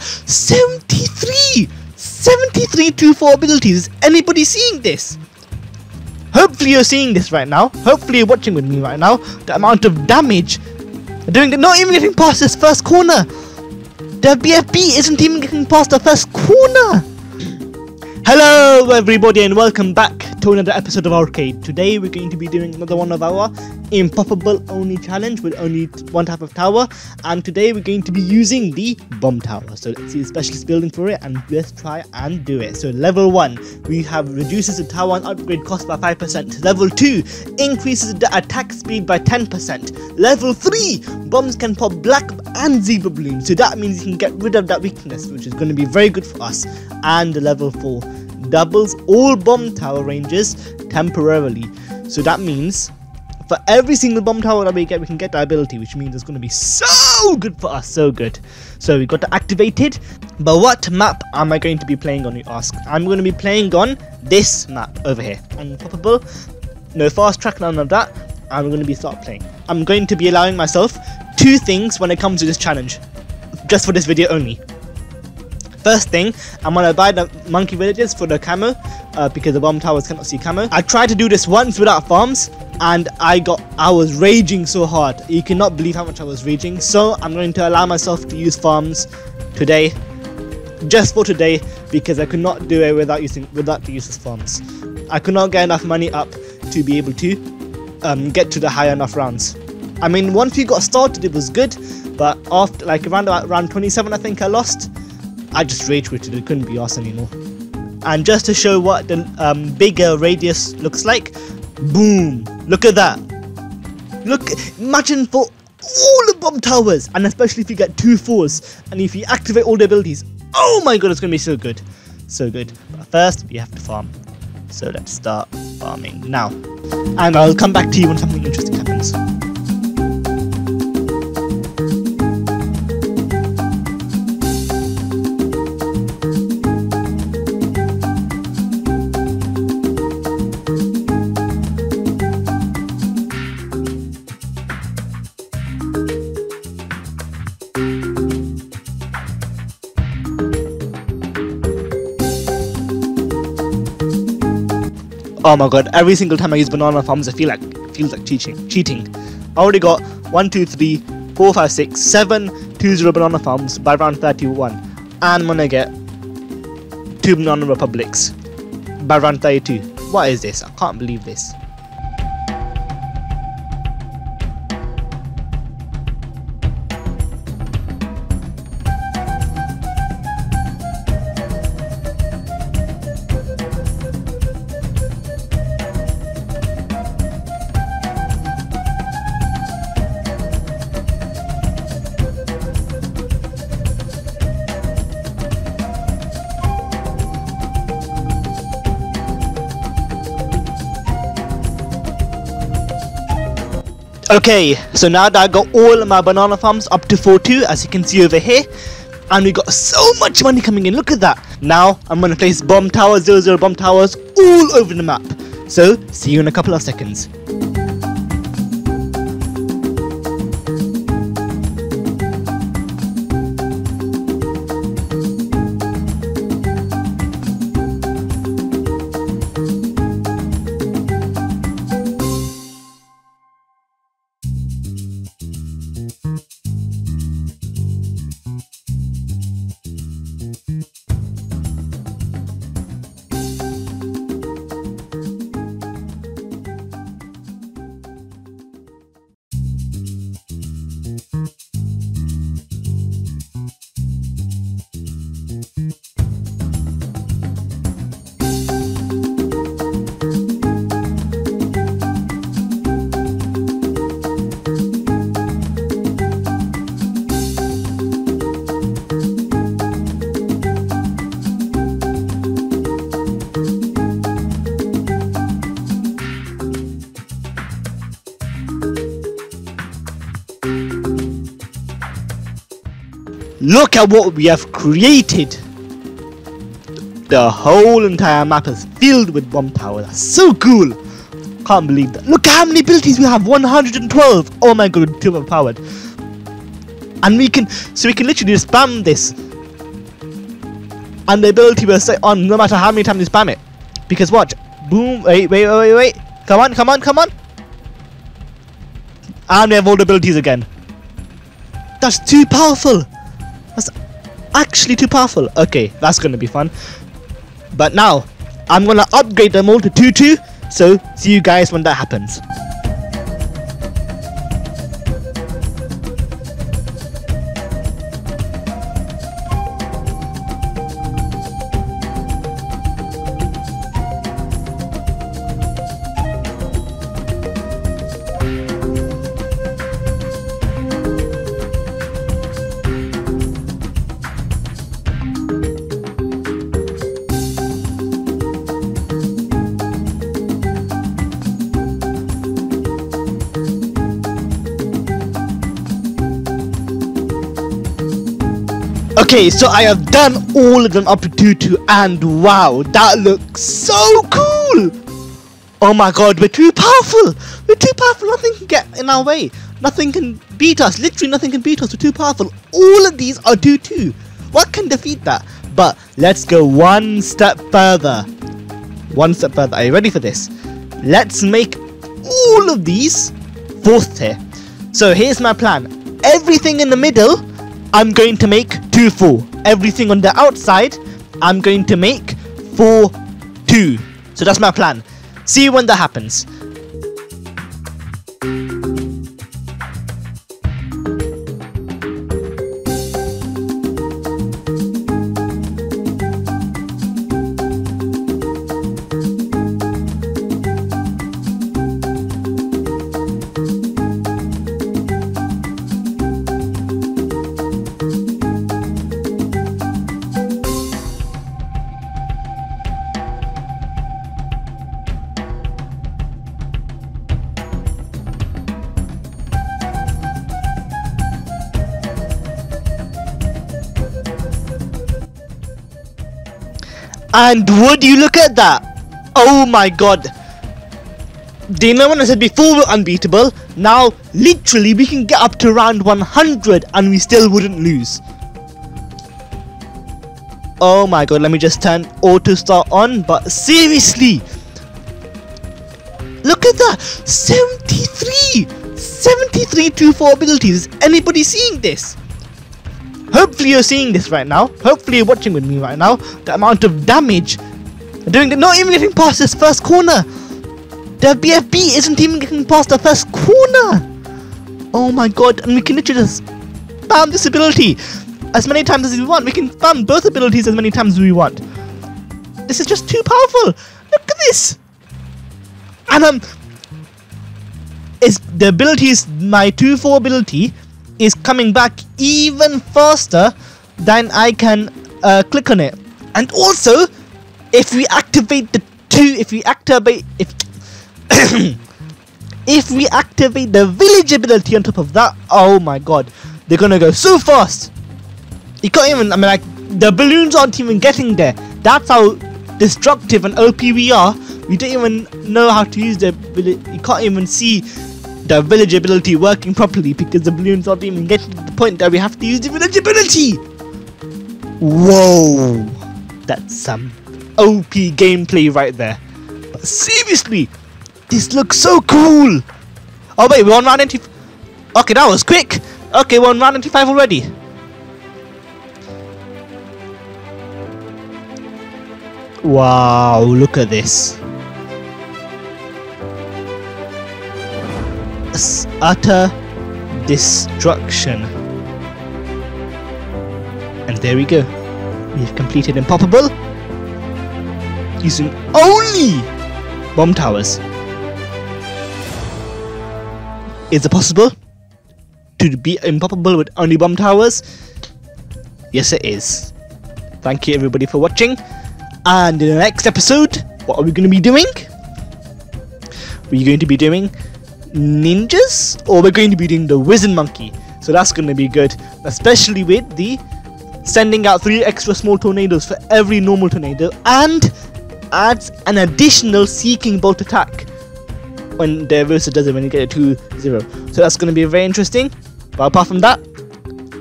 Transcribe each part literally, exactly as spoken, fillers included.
seventy-three! seventy-three tier four abilities! Is anybody seeing this? Hopefully you're seeing this right now. Hopefully you're watching with me right now. The amount of damage. Doing the, not even getting past this first corner. The B F B isn't even getting past the first corner. Hello everybody and welcome back to another episode of Arcade. Today we're going to be doing another one of our Impoppable only challenge with only one type of tower. And today we're going to be using the bomb tower. So let's see the specialist building for it and let's try and do it. So level one, we have reduces the tower and upgrade cost by five percent. Level two, increases the attack speed by ten percent. Level three, bombs can pop black and zebra balloons. So that means you can get rid of that weakness, which is going to be very good for us. And level four, doubles all bomb tower ranges temporarily. So that means for every single bomb tower that we get, we can get the ability, which means it's going to be so good for us, so good. So we got that activated. But what map am I going to be playing on, you ask? I'm going to be playing on this map over here. Impoppable, no fast track, none of that. I'm going to be start playing. I'm going to be allowing myself two things when it comes to this challenge, just for this video only. First thing, I'm gonna buy the monkey villages for the camo, uh, because the bomb towers cannot see camo. I tried to do this once without farms, and I got I was raging so hard. You cannot believe how much I was raging. So I'm going to allow myself to use farms today, just for today, because I could not do it without using without the use of farms. I could not get enough money up to be able to um, get to the high enough rounds. I mean, once we got started, it was good, but after like around about round twenty-seven, I think I lost. I just rage quitted, it couldn't be arsed anymore. And just to show what the um, bigger radius looks like, boom! Look at that! Look, imagine for all the bomb towers, and especially if you get two fours, and if you activate all the abilities, oh my god, it's gonna be so good! So good. But first, we have to farm. So let's start farming now. And I'll come back to you when something interesting happens. Oh my god, every single time I use banana farms, I feel like it feels like cheating. Cheating. I already got one, two, three, four, five, six, seven, two, zero banana farms by round thirty-one. And I'm gonna get two banana republics by round thirty-two. What is this? I can't believe this. Okay, so now that I got all of my banana farms up to four two, as you can see over here, and we got so much money coming in, look at that. Now I'm gonna place bomb towers, zero zero bomb towers all over the map. So see you in a couple of seconds. Look at what we have created! The whole entire map is filled with bomb towers. That's so cool! Can't believe that. Look at how many abilities we have! one hundred twelve! Oh my god, too overpowered. And we can, so we can literally spam this and the ability will stay on no matter how many times you spam it. Because watch, boom, wait, wait, wait, wait, come on, come on, come on. And we have all the abilities again. That's too powerful. That's actually too powerful. Okay, that's gonna be fun. But now, I'm gonna upgrade them all to two two, so see you guys when that happens. Okay, so I have done all of them up to two two, and wow, that looks so cool! Oh my god, we're too powerful! We're too powerful, nothing can get in our way. Nothing can beat us, literally nothing can beat us, we're too powerful. All of these are two two. What can defeat that? But let's go one step further. One step further, are you ready for this? Let's make all of these fourth tier. So here's my plan. Everything in the middle, I'm going to make two four. Everything on the outside, I'm going to make four two. So that's my plan. See you when that happens. And would you look at that? Oh my god. Do you know when I said before we're unbeatable? Now, literally, we can get up to round one hundred and we still wouldn't lose. Oh my god, let me just turn auto start on, but seriously. Look at that! seventy-three! seventy-three two four abilities. Is anybody seeing this? Hopefully you're seeing this right now. Hopefully you're watching with me right now. The amount of damage. Doing the, not even getting past this first corner. The B F B isn't even getting past the first corner. Oh my god. And we can literally just spam this ability as many times as we want. We can spam both abilities as many times as we want. This is just too powerful. Look at this. And um, it's, the ability is my two four ability. Is coming back even faster than I can uh, click on it. And also, if we activate the two, if we activate, if if we activate the village ability on top of that, oh my god, they're gonna go so fast. You can't even. I mean, like the balloons aren't even getting there. That's how destructive and O P we are. We don't even know how to use the. You can't even see the village ability working properly because the balloons aren't even getting to the point that we have to use the village ability. Whoa, that's some O P gameplay right there. But seriously, this looks so cool. Oh wait, we're on round ninety-five. Okay, that was quick. Okay, we're on round ninety-five already. Wow, look at this. Utter destruction. And there we go. We've completed Impoppable using only bomb towers. Is it possible to be Impoppable with only bomb towers? Yes, it is. Thank you everybody for watching. And in the next episode, what are we going to be doing? We're going to be doing ninjas, or we're going to be doing the wizard monkey, so that's going to be good, especially with the sending out three extra small tornadoes for every normal tornado, and adds an additional seeking bolt attack when the versa does it when you get a two zero, so that's going to be very interesting. But apart from that,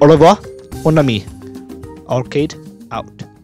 au revoir, mon ami. Arcade out.